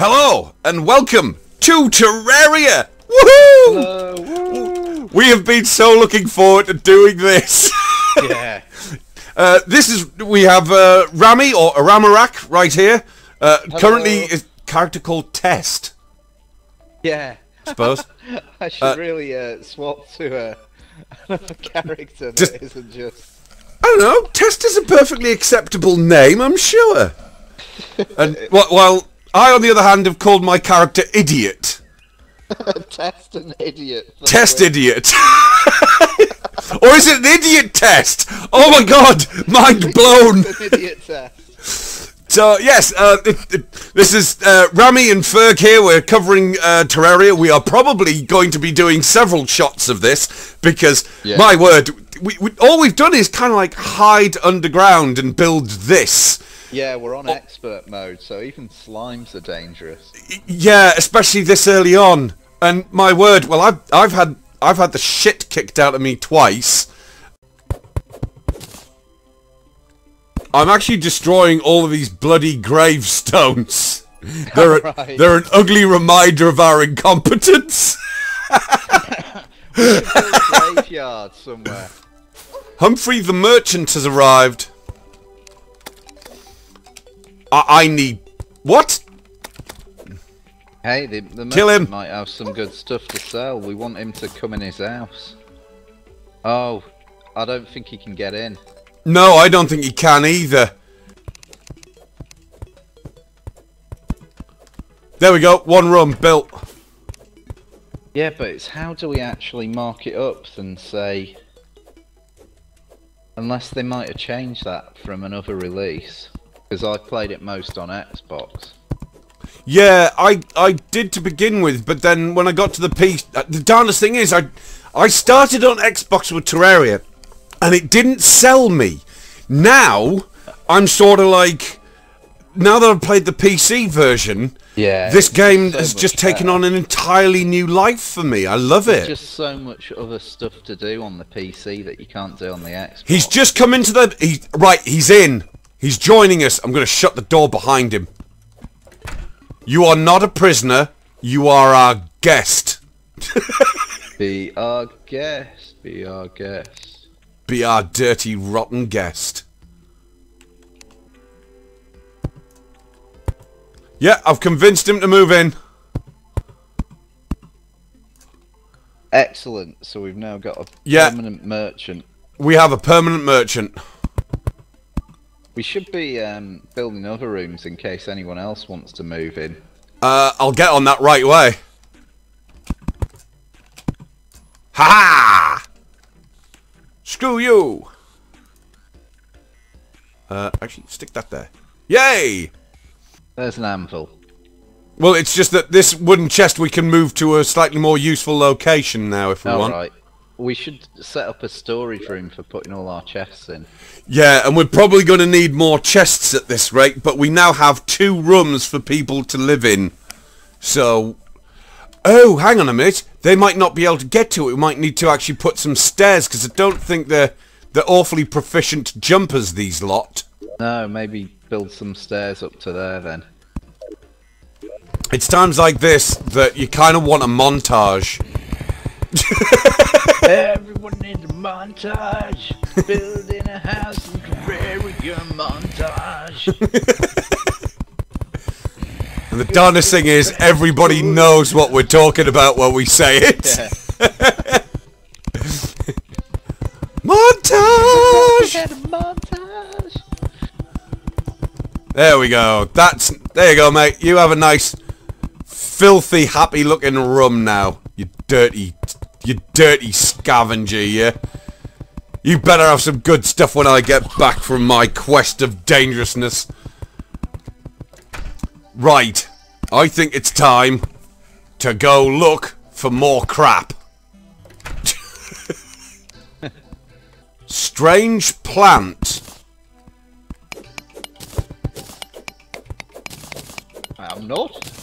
Hello and welcome to Terraria! Woohoo! We have been so looking forward to doing this. Yeah. We have Rammy or Aramarak right here. Currently is a character called Test. Yeah. I suppose. I should really swap to another character that isn't just... I don't know, Test is a perfectly acceptable name, I'm sure. And while I, on the other hand, have called my character Idiot. Test an idiot. Test Idiot. Or is it an idiot test? Oh my god, mind blown. It's an idiot test. So, yes, this is Rammy and Ferg here. We're covering Terraria. We are probably going to be doing several shots of this because, my word, all we've done is kind of like hide underground and build this. Yeah, we're on expert mode, so even slimes are dangerous. Yeah, especially this early on. And my word, well, I've had the shit kicked out of me twice. I'm actually destroying all of these bloody gravestones. They're an ugly reminder of our incompetence. There's a graveyard somewhere. Humphrey the merchant has arrived. I need... What? Hey, the merchant might have some good stuff to sell. We want him to come in his house. Oh, I don't think he can get in. No, I don't think he can either. There we go, one room built. Yeah, but it's how do we actually mark it up and say... Unless they might have changed that from another release. Because I played it most on Xbox. Yeah, I did to begin with, but then when I got to the piece... The darndest thing is, I started on Xbox with Terraria, and it didn't sell me. Now, I'm sort of like... Now that I've played the PC version, this game has just taken on an entirely new life for me. I love it. There's just so much other stuff to do on the PC that you can't do on the Xbox. He's just come into the... Right, he's in. He's joining us. I'm going to shut the door behind him. You are not a prisoner. You are our guest. Be our guest. Be our guest. Be our dirty, rotten guest. Yeah, I've convinced him to move in. Excellent. So we've now got a permanent merchant. We have a permanent merchant. We should be building other rooms in case anyone else wants to move in. I'll get on that right away. Ha ha! Screw you! Actually, stick that there. Yay! There's an anvil. Well, it's just that this wooden chest we can move to a slightly more useful location now if we want. All right. We should set up a storage room for putting all our chests in. Yeah, and we're probably going to need more chests at this rate, but we now have 2 rooms for people to live in. So... Oh, hang on a minute. They might not be able to get to it. We might need to actually put some stairs, because I don't think they're awfully proficient jumpers, these lot. No, maybe build some stairs up to there, then. It's times like this that you kind of want a montage. Everyone needs a montage. Building a house in Terraria montage. And the darndest thing is, everybody knows what we're talking about when we say it. Yeah. Montage! Montage! There we go. There you go, mate. You have a nice, filthy, happy-looking room now. You dirty scavenger, yeah? You better have some good stuff when I get back from my quest of dangerousness. Right. I think it's time to go look for more crap. Strange plant. I'm not.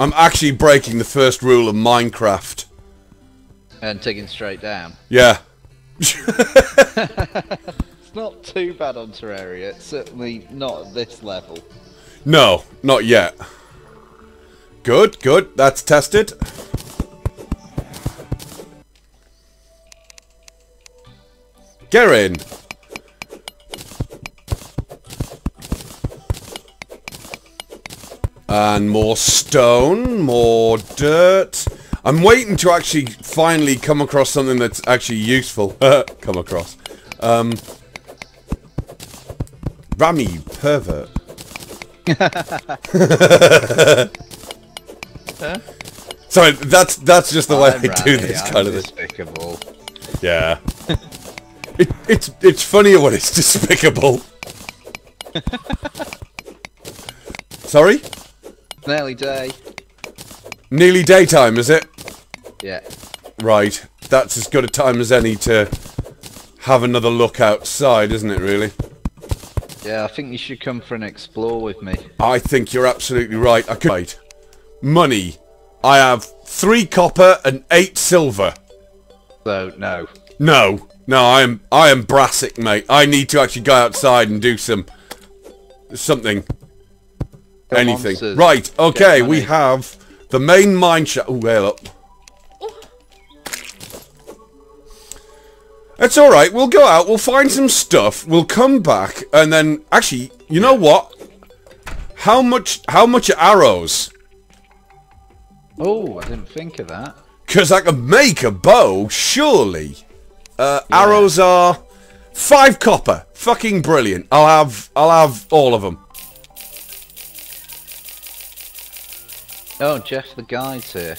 I'm actually breaking the first rule of Minecraft. And taking straight down. Yeah. It's not too bad on Terraria. It's certainly not at this level. No, not yet. Good, good. That's tested. Get in. And more stone, more dirt. I'm waiting to actually finally come across something that's actually useful. Come across. Rammy, pervert. Huh? Sorry, that's just the way I do this kind of despicable. Thing. Yeah. it's funnier when it's despicable. Sorry? Nearly day. Nearly daytime, is it? Yeah. Right. That's as good a time as any to have another look outside, isn't it, really? Yeah, I think you should come for an explore with me. I think you're absolutely right. I could... Right. Money. I have 3 copper and 8 silver. So, no. No. No, I am brassic, mate. I need to actually go outside and do something. Anything. Monsters. Right, okay, we have the main mine shaft. Oh, well up. It's alright, we'll go out, we'll find some stuff, we'll come back, and then, actually, you know what? How much are arrows? Oh, I didn't think of that. Because I can make a bow, surely. Arrows are 5 copper. Fucking brilliant. I'll have all of them. Oh, Jeff the guide's here.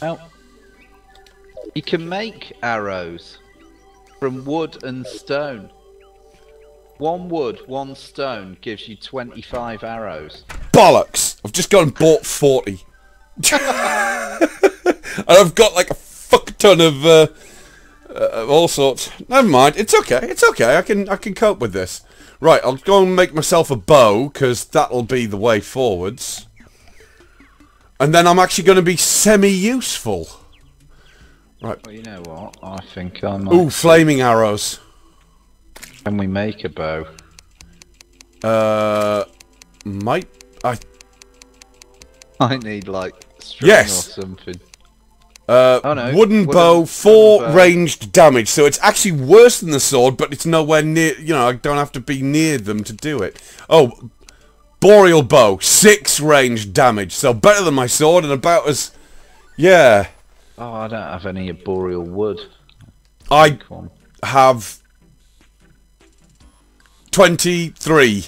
Well, you can make arrows from wood and stone. 1 wood, 1 stone gives you 25 arrows. Bollocks! I've just gone and bought 40. And I've got like a fuck ton of all sorts. Never mind. It's okay. It's okay. I can cope with this. Right, I'll go and make myself a bow, because that'll be the way forwards. And then I'm actually going to be semi-useful. Right. Well, you know what? I think I might... Ooh, flaming arrows. Can we make a bow? Might... I need, like, string or something. Oh, no. Wooden bow, 4 ranged damage, so it's actually worse than the sword, but it's nowhere near, you know, I don't have to be near them to do it. Oh, boreal bow, 6 ranged damage, so better than my sword and about as, yeah. Oh, I don't have any boreal wood. I have 23.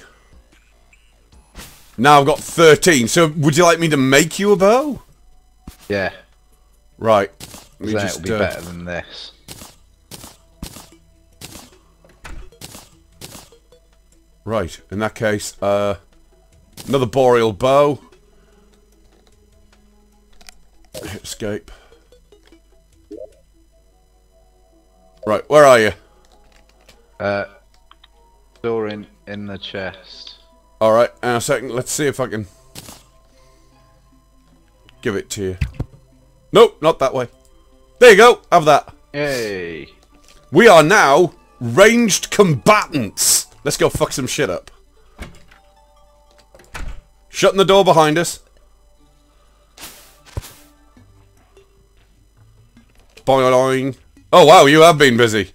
Now I've got 13, so would you like me to make you a bow? Yeah. Right, we just, that'll be better than this. Right, in that case, another boreal bow. Escape. Right, where are you? Door in the chest. All right, hang on a second. Let's see if I can give it to you. Nope, not that way. There you go, have that. Hey. We are now ranged combatants. Let's go fuck some shit up. Shutting the door behind us. Boing. Oh wow, you have been busy.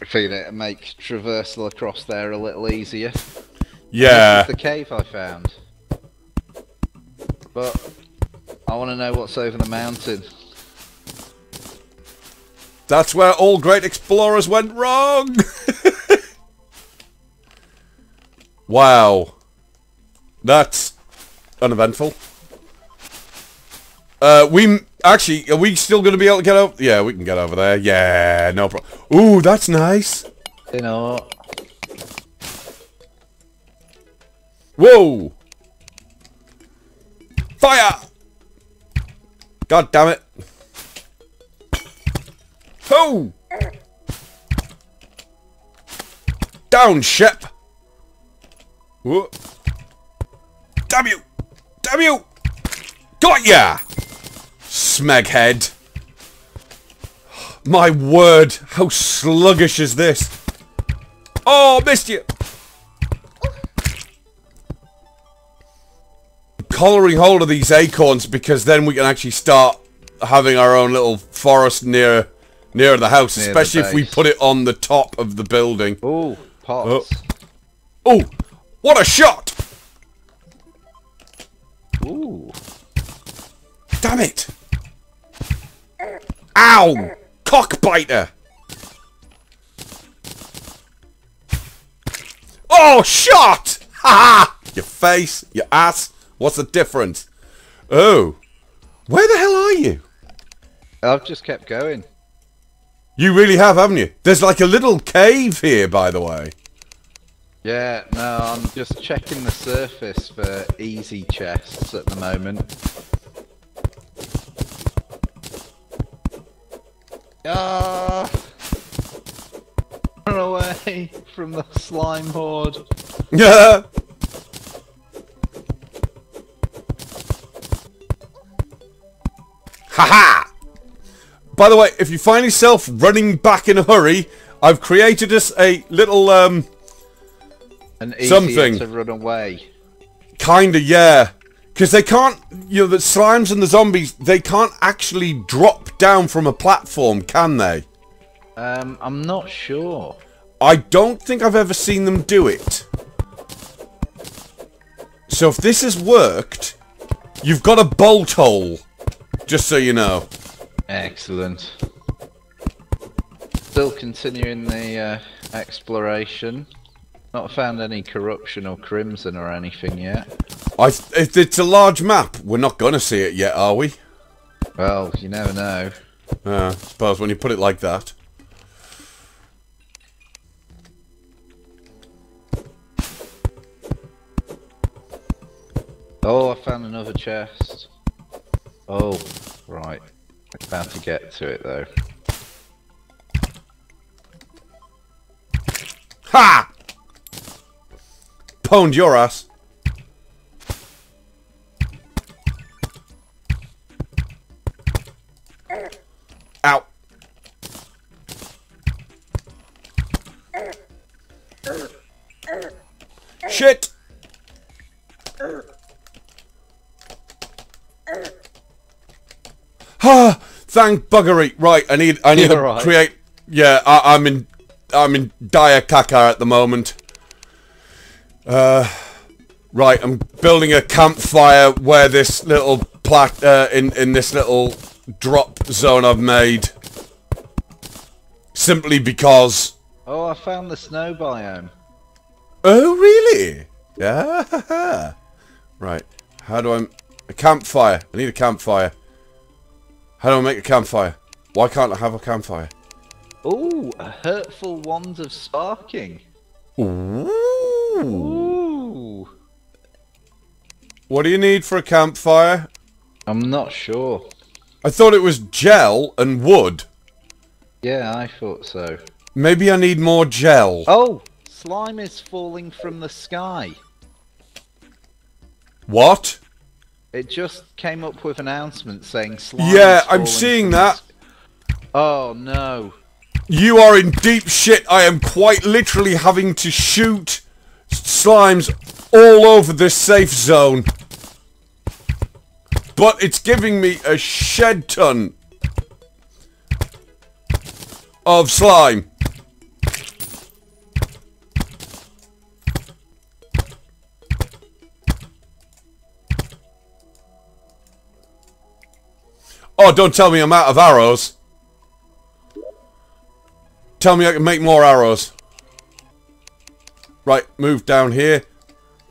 I feel it makes traversal across there a little easier. Yeah. This is the cave I found. But I want to know what's over the mountain. That's where all great explorers went wrong! Wow. That's uneventful. Actually, are we still going to be able to get over? Yeah, we can get over there. Yeah, no problem. Ooh, that's nice. You know what? Whoa! Fire! God damn it! Ho! Down, ship! Whoa! Damn you! Damn you! Got ya! Smeghead. My word, how sluggish is this? Oh, missed you! Collaring hold of these acorns because then we can actually start having our own little forest near the house, near especially the if we put it on the top of the building. Ooh, pots. Oh, what a shot! Ooh. Damn it! Ow! Cockbiter! Oh, shot! Ha ha! Your face, your ass. What's the difference? Oh. Where the hell are you? I've just kept going. You really have, haven't you? There's like a little cave here, by the way. Yeah, no, I'm just checking the surface for easy chests at the moment. Ah! Run away from the slime horde. Yeah! Haha! By the way, if you find yourself running back in a hurry, I've created us a little, an easier something to run away. Kinda, yeah. Because they can't, you know, the slimes and the zombies, they can't actually drop down from a platform, can they? I'm not sure. I don't think I've ever seen them do it. So if this has worked, you've got a bolt hole. Just so you know. Excellent. Still continuing the exploration. Not found any corruption or crimson or anything yet. If it's a large map, we're not going to see it yet, are we? Well, you never know. I suppose when you put it like that. Oh, I found another chest. Oh, right. I'm about to get to it, though. Ha! Pwned your ass. Ow. Shit! Ah, thank buggery. Right, I need to create. Yeah, I'm in dire caca at the moment. Right, I'm building a campfire where this little in this little drop zone I've made. Simply because. Oh, I found the snow biome. Oh, really? Yeah. Right. How do I? A campfire. I need a campfire. How do I make a campfire? Why can't I have a campfire? Ooh, a hurtful wand of sparking. Ooh. Ooh. What do you need for a campfire? I'm not sure. I thought it was gel and wood. Yeah, I thought so. Maybe I need more gel. Oh, slime is falling from the sky. What? It just came up with an announcement saying slime. Yeah, I'm seeing that. Oh, no. You are in deep shit. I am quite literally having to shoot slimes all over this safe zone. But it's giving me a shed ton of slime. Oh, don't tell me I'm out of arrows. Tell me I can make more arrows. Right, move down here.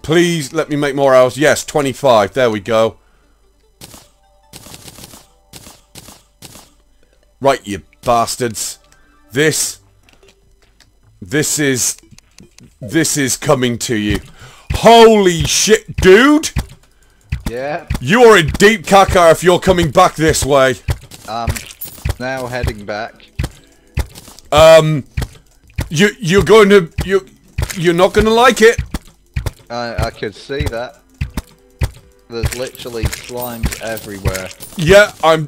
Please let me make more arrows. Yes, 25. There we go. Right, you bastards. This is coming to you. Holy shit, dude! Yeah. You are in deep caca if you're coming back this way. Now heading back. You're not gonna like it. I could see that. There's literally slimes everywhere. Yeah, I'm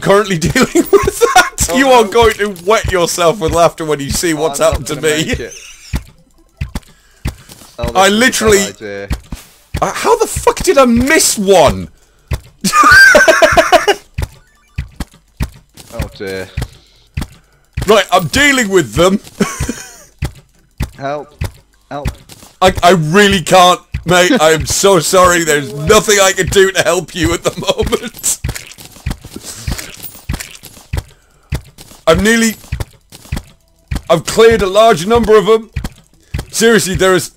currently dealing with that. Oh, you are going to wet yourself with laughter when you see what's happened to me. Oh, I literally... how the fuck did I miss one? Oh dear. Right, I'm dealing with them. Help. Help. I really can't, mate. I'm so sorry. There's nothing I can do to help you at the moment. I've cleared a large number of them. Seriously, there is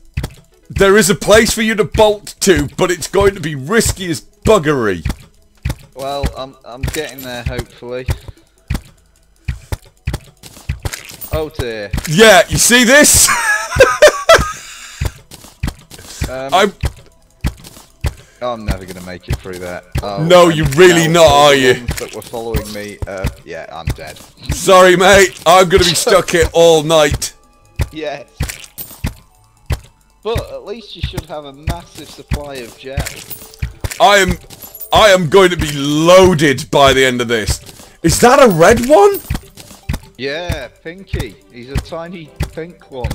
a place for you to bolt to, but it's going to be risky as buggery. Well, I'm getting there, hopefully. Oh dear. Yeah, you see this? I'm never gonna make it through that. Oh, no, you're really not, are you? That were following me. Yeah, I'm dead. Sorry, mate. I'm gonna be stuck here all night. Yes. But at least you should have a massive supply of gel. I am going to be loaded by the end of this. Is that a red one? Yeah, Pinky. He's a tiny pink one.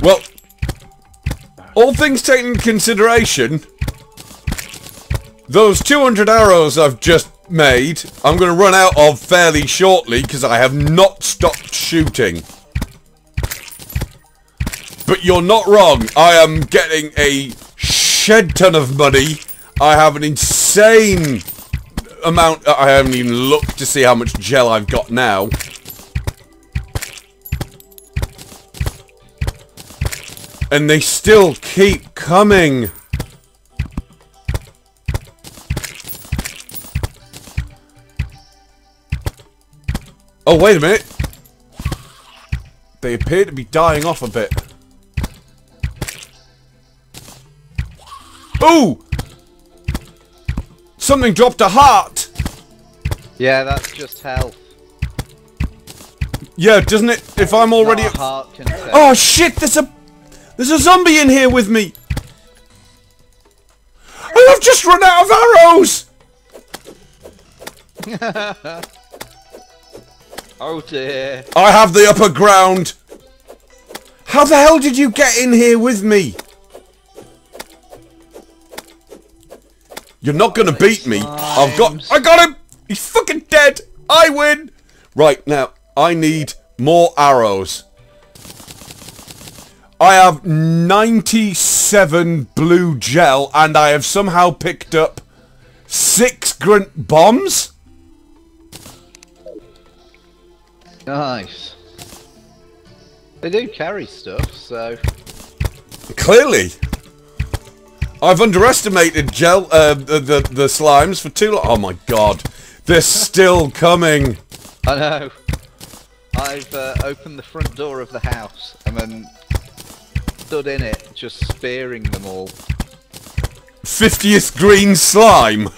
Well, all things taken into consideration, those 200 arrows I've just made, I'm going to run out of fairly shortly because I have not stopped shooting. But you're not wrong. I am getting a shed ton of money. I have an insane amount. I haven't even looked to see how much gel I've got now. And they still keep coming. Oh, wait a minute. They appear to be dying off a bit. Ooh! Something dropped a heart. Yeah, that's just health. Yeah, doesn't it? If I'm already... Oh, shit! There's a zombie in here with me! And I've just run out of arrows! Oh dear. I have the upper ground. How the hell did you get in here with me? You're not gonna beat me. I got him! He's fucking dead! I win! Right, now, I need more arrows. I have 97 blue gel, and I have somehow picked up 6 grunt bombs. Nice. They do carry stuff, so... Clearly. I've underestimated gel, the slimes for too long. Oh my god. They're still coming. I know. I've opened the front door of the house, and then... stood in it, just spearing them all. 50th green slime.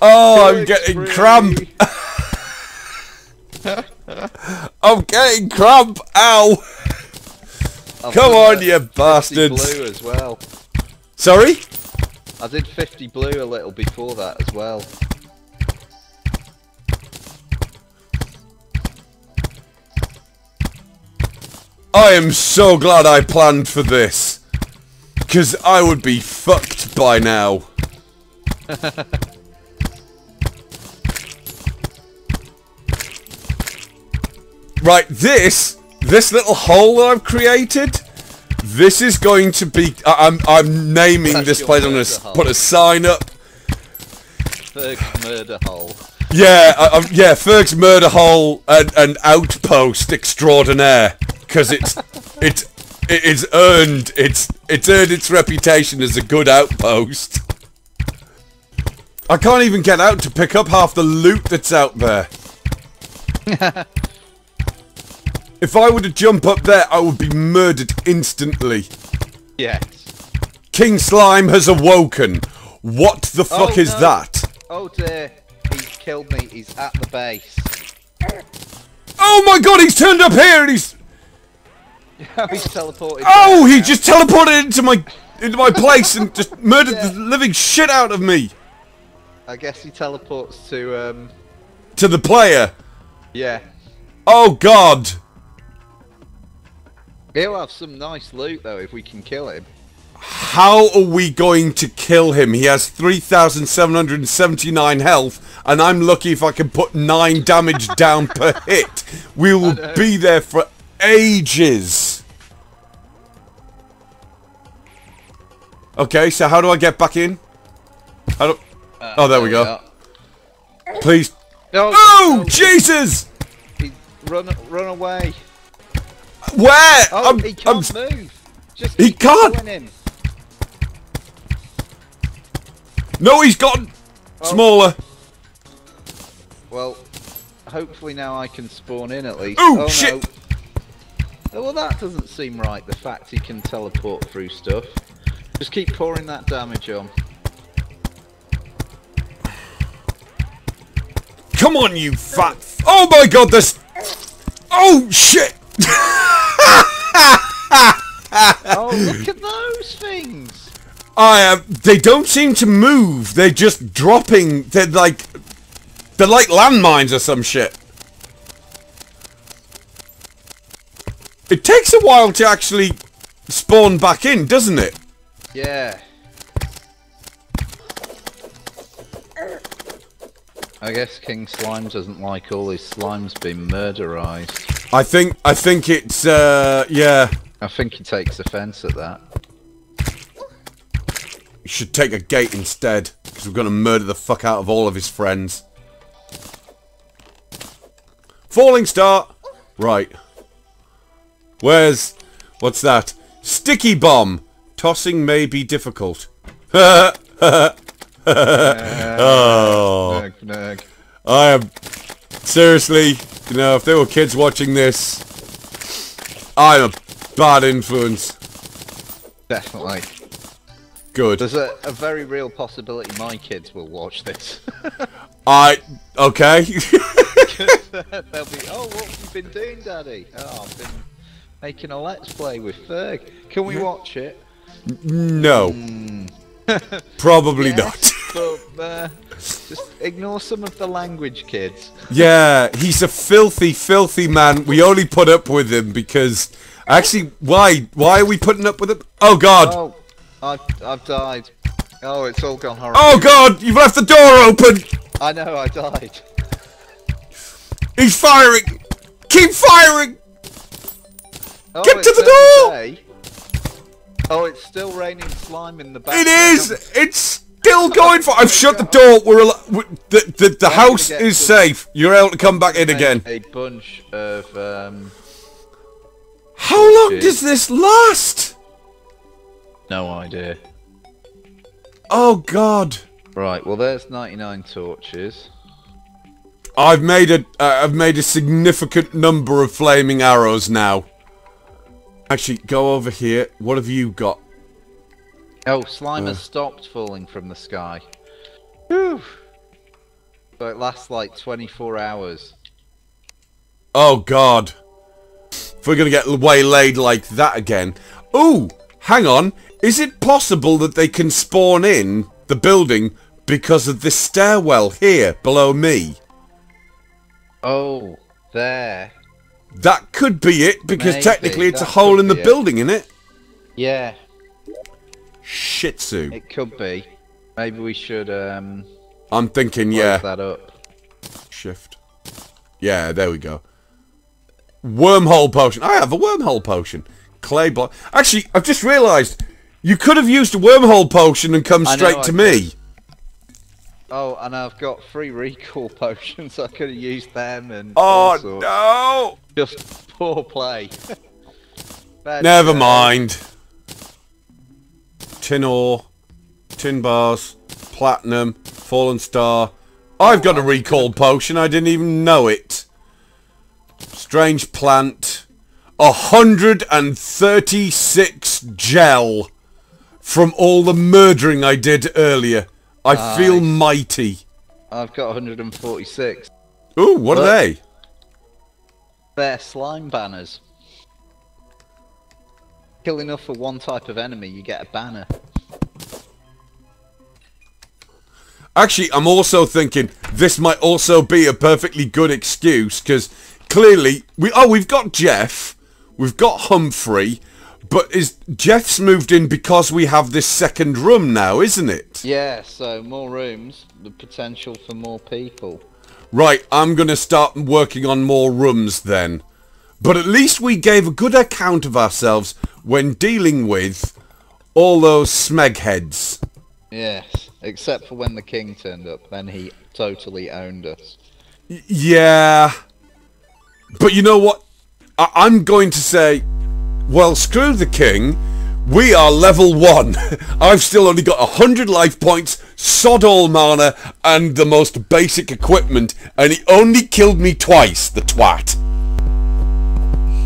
Oh, I'm getting cramp. I'm getting cramp. Ow! Come on, you bastards! 50 blue as well. Sorry? I did 50 blue a little before that as well. I am so glad I planned for this, because I would be fucked by now. Right, this little hole that I've created, this is going to be... I'm naming this place. I'm going to put a sign up. Ferg's murder hole. Yeah, yeah, Ferg's murder hole and outpost extraordinaire. Because it's earned its reputation as a good outpost. I can't even get out to pick up half the loot that's out there. If I were to jump up there, I would be murdered instantly. Yes. King Slime has awoken. What the fuck is that? Oh dear, he's killed me. He's at the base. Oh my god, he's turned up here and he's... Yeah, he's teleported. Oh, he just teleported into my place and just murdered the living shit out of me. I guess he teleports to the player. Yeah. Oh god. He'll have some nice loot though if we can kill him. How are we going to kill him? He has 3,779 health, and I'm lucky if I can put 9 damage down per hit. We will be there for ages. Okay, so how do I get back in? How do... oh, there we go. Please. No, oh, no, Jesus! Run away. Where? Oh, he can't move. Just he can't. No, he's gotten smaller. Well, hopefully now I can spawn in at least. Ooh, oh, shit. No. Well, that doesn't seem right, the fact he can teleport through stuff. Just keep pouring that damage on. Come on, you fat... Oh, my God, this... Oh, shit. Oh, look at those things. They don't seem to move. They're just dropping. They're like landmines or some shit. It takes a while to actually spawn back in, doesn't it? Yeah. I guess King Slime doesn't like all his slimes being murderized. I think it's yeah. I think he takes offence at that. You should take a gate instead, because we're going to murder the fuck out of all of his friends. Falling star! Right. Where's... what's that? Sticky bomb! Tossing may be difficult. Oh. Nag, nag. I am... seriously, you know, if there were kids watching this... I am... bad influence. Definitely. Good. There's a very real possibility my kids will watch this. Okay. They'll be, oh, what have you been doing, Daddy? Oh, I've been making a Let's Play with Ferg. Can we watch it? No. Mm. Probably yes, not. But, just ignore some of the language, kids. Yeah, he's a filthy, filthy man. We only put up with him because... actually, why are we putting up with it? Oh god! Oh, I've died. Oh, it's all gone horrible. Oh god! You've left the door open! I know, I died. He's firing! Keep firing! Oh, get to the door! Day. Oh, it's still raining slime in the back. It is! It's still going for... I've shut the door. The house is safe. You're able to come back in again. A bunch of... how long does this last? No idea. Oh god. Right, well there's 99 torches. I've made a significant number of flaming arrows now. Actually, go over here. What have you got? Oh, slime has stopped falling from the sky. Whew. So it lasts like 24 hours. Oh god. If we're going to get waylaid like that again. Ooh, hang on. Is it possible that they can spawn in the building because of this stairwell here below me? Oh, there. That could be it, because technically it's a hole in the building, isn't it? Yeah. Shitsu. It could be. Maybe we should, I'm thinking, yeah. That up. Shift. Yeah, there we go. Wormhole potion. I have a wormhole potion. Clay block. Actually, I've just realised you could have used a wormhole potion and come straight to me. Oh, and I've got 3 recall potions. So I could have used them and. Oh no! Just poor play. Never mind. Tin ore, tin bars, platinum, fallen star. I've got a recall potion. I didn't even know it. Strange plant, 136 gel from all the murdering I did earlier. I feel mighty. I've got 146. Ooh, what are they? their slime banners. Kill enough for one type of enemy, you get a banner. Actually, I'm also thinking this might also be a perfectly good excuse, because clearly we've got Jeff, we've got Humphrey, but is Jeff's moved in because we have this second room now, isn't it? Yeah, so more rooms, the potential for more people. Right, I'm going to start working on more rooms then. But at least we gave a good account of ourselves when dealing with all those smegheads. Yes, except for when the king turned up, then he totally owned us. Yeah. But you know what? I'm going to say, well, screw the king. We are level 1. I've still only got 100 life points, sod all mana, and the most basic equipment, and he only killed me twice, the twat.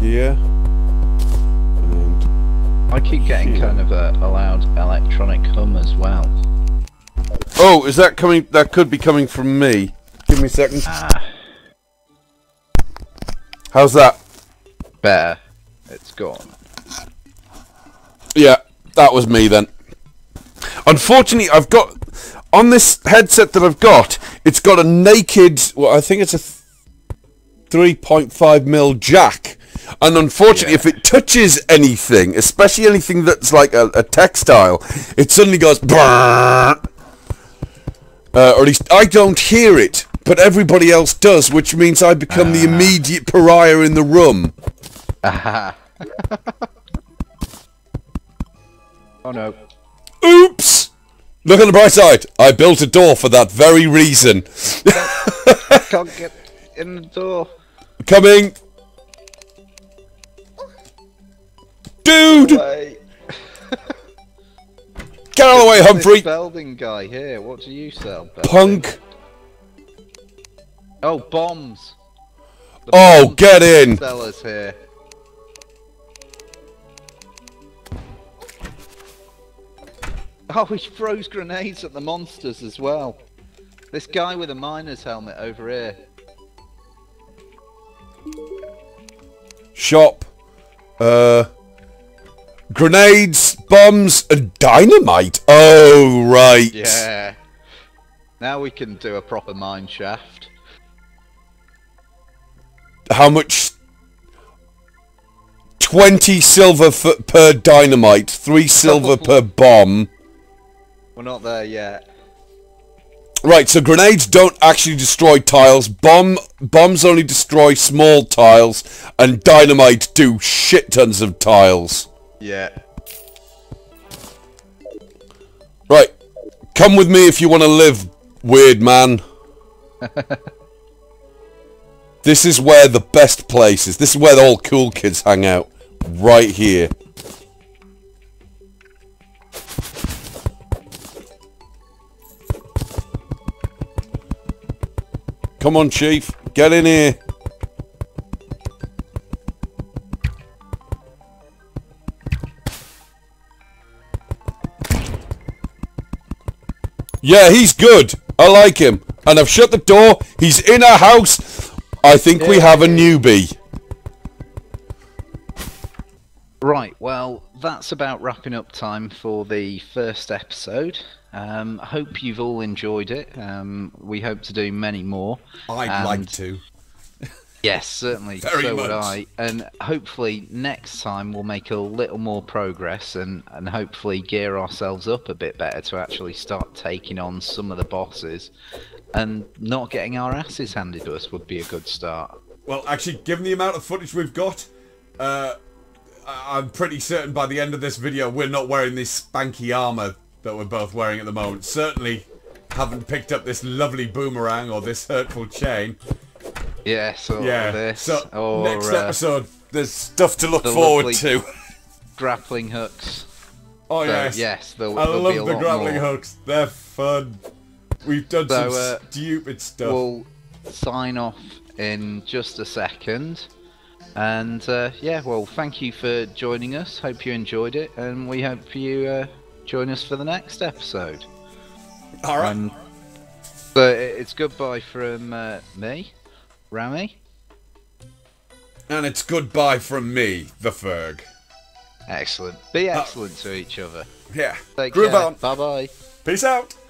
Here. And I keep getting here. Kind of a loud electronic hum as well. Oh, is that coming? That could be coming from me. Give me a second. How's that? Better. It's gone. Yeah, that was me then. Unfortunately, I've got... on this headset that I've got, it's got a naked... well, I think it's a 3.5mm jack. And unfortunately, yeah, if it touches anything, especially anything that's like a textile, it suddenly goes... or at least I don't hear it, but everybody else does, which means I become the immediate pariah in the room. Aha. Oh no. Oops! Look on the bright side. I built a door for that very reason. Can't get in the door. Coming. Dude! Get out of the way, Humphrey! Belding guy here. What do you sell, Belding? Punk. Oh, bombs. The bombs get in. Sellers here. Oh, he throws grenades at the monsters as well. This guy with a miner's helmet over here. Shop. Grenades, bombs, and dynamite. Oh, right. Yeah. Now we can do a proper mine shaft. How much? 20 silver per dynamite. 3 silver per bomb. We're not there yet. Right, so grenades don't actually destroy tiles, bombs only destroy small tiles, and dynamite do shit tons of tiles. Yeah. Right, come with me if you want to live, weird man. This is where the best place is. This is where the all cool kids hang out. Right here. Come on, Chief. Get in here. Yeah, he's good. I like him. And I've shut the door. He's in our house. I think we have a newbie. Right, well, that's about wrapping up time for the first episode. I hope you've all enjoyed it. We hope to do many more. I'd like to. Yes, certainly. So would I. And hopefully next time we'll make a little more progress and hopefully gear ourselves up a bit better to actually start taking on some of the bosses. And not getting our asses handed to us would be a good start. Well, actually, given the amount of footage we've got, I'm pretty certain by the end of this video we're not wearing this spanky armour that we're both wearing at the moment. Certainly haven't picked up this lovely boomerang or this hurtful chain. Yes, or this. So or next episode, there's stuff to look forward to. Grappling hooks. Oh, so, yes. I love the grappling hooks. They're fun. We've done some stupid stuff. We'll sign off in just a second. And, yeah, well, thank you for joining us. Hope you enjoyed it. And we hope you... join us for the next episode. Alright. So it's goodbye from me, Rammy. And it's goodbye from me, the Ferg. Excellent. Be excellent to each other. Yeah. Take care. Groove on. Bye-bye. Peace out.